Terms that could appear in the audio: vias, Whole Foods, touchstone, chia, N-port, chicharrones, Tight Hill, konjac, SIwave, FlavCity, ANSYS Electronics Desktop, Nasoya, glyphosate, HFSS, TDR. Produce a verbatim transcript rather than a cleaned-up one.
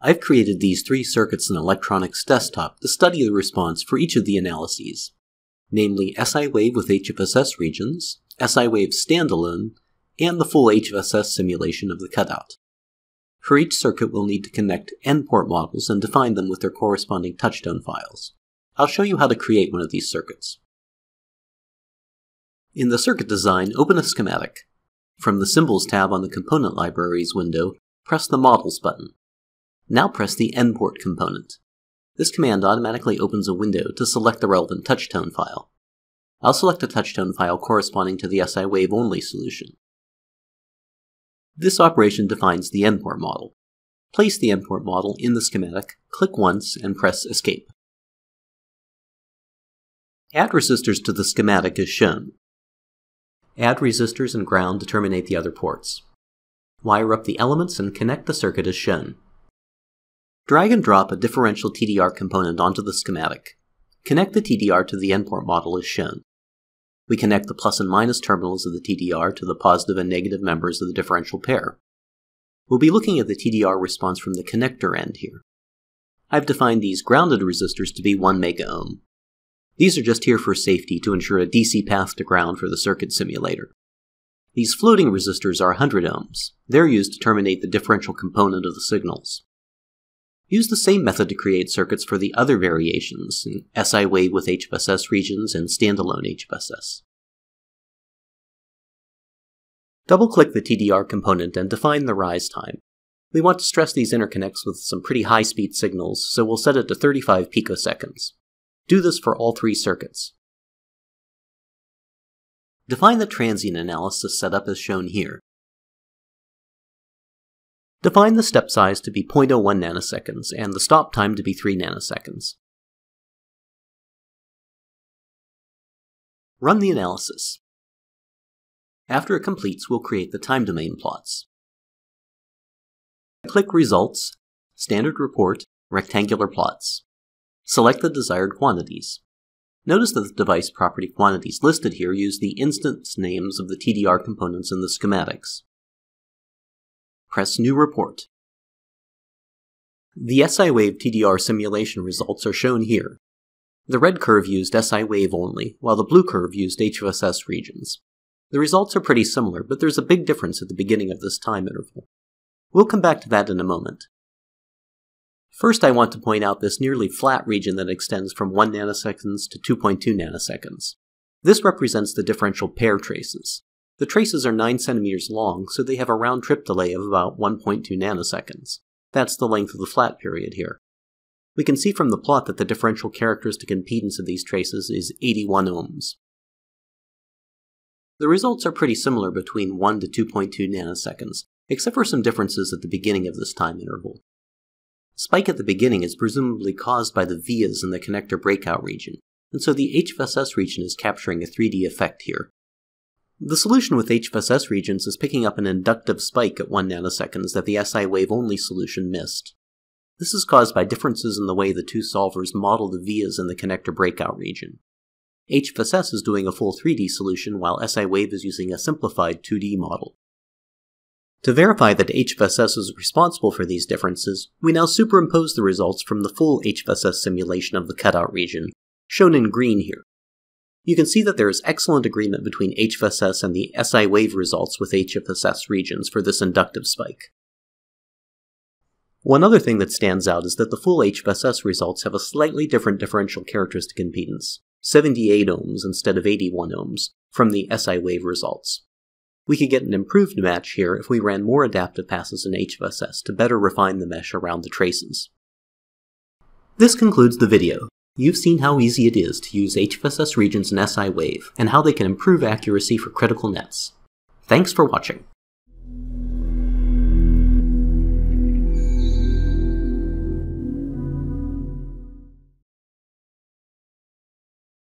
I've created these three circuits in Electronics Desktop to study the response for each of the analyses, namely SIwave with H F S S regions, SIwave standalone, and the full H F S S simulation of the cutout. For each circuit, we'll need to connect N-port models and define them with their corresponding touchstone files. I'll show you how to create one of these circuits. In the circuit design, open a schematic. From the Symbols tab on the Component Libraries window, press the Models button. Now press the N-port component. This command automatically opens a window to select the relevant touchstone file. I'll select a touchstone file corresponding to the SIwave-only solution. This operation defines the N-port model. Place the N-port model in the schematic, click once, and press Escape. Add resistors to the schematic as shown. Add resistors and ground to terminate the other ports. Wire up the elements and connect the circuit as shown. Drag and drop a differential T D R component onto the schematic. Connect the T D R to the N-port model as shown. We connect the plus and minus terminals of the T D R to the positive and negative members of the differential pair. We'll be looking at the T D R response from the connector end here. I've defined these grounded resistors to be one mega ohm. These are just here for safety to ensure a D C path to ground for the circuit simulator. These floating resistors are one hundred ohms. They're used to terminate the differential component of the signals. Use the same method to create circuits for the other variations, SIwave with H F S S regions and standalone H F S S. Double-click the T D R component and define the rise time. We want to stress these interconnects with some pretty high-speed signals, so we'll set it to thirty-five picoseconds. Do this for all three circuits. Define the transient analysis setup as shown here. Define the step size to be zero point zero one nanoseconds and the stop time to be three nanoseconds. Run the analysis. After it completes, we'll create the time domain plots. Click Results, Standard Report, Rectangular Plots. Select the desired quantities. Notice that the device property quantities listed here use the instance names of the T D R components in the schematics. Press New Report. The SIwave T D R simulation results are shown here. The red curve used SIwave only, while the blue curve used H F S S regions. The results are pretty similar, but there's a big difference at the beginning of this time interval. We'll come back to that in a moment. First, I want to point out this nearly flat region that extends from one nanoseconds to two point two nanoseconds. This represents the differential pair traces. The traces are nine centimeters long, so they have a round-trip delay of about one point two nanoseconds. That's the length of the flat period here. We can see from the plot that the differential characteristic impedance of these traces is eighty-one ohms. The results are pretty similar between one to two point two nanoseconds, except for some differences at the beginning of this time interval. Spike at the beginning is presumably caused by the vias in the connector breakout region, and so the H F S S region is capturing a three D effect here. The solution with H F S S regions is picking up an inductive spike at one nanoseconds that the SIwave-only solution missed. This is caused by differences in the way the two solvers model the vias in the connector breakout region. H F S S is doing a full three D solution while SIwave is using a simplified two D model. To verify that H F S S is responsible for these differences, we now superimpose the results from the full H F S S simulation of the cutout region, shown in green here. You can see that there is excellent agreement between H F S S and the SIwave results with H F S S regions for this inductive spike. One other thing that stands out is that the full H F S S results have a slightly different differential characteristic impedance, seventy-eight ohms instead of eighty-one ohms, from the SIwave results. We could get an improved match here if we ran more adaptive passes in H F S S to better refine the mesh around the traces. This concludes the video. You've seen how easy it is to use H F S S regions in SIwave, and how they can improve accuracy for critical nets. Thanks for watching.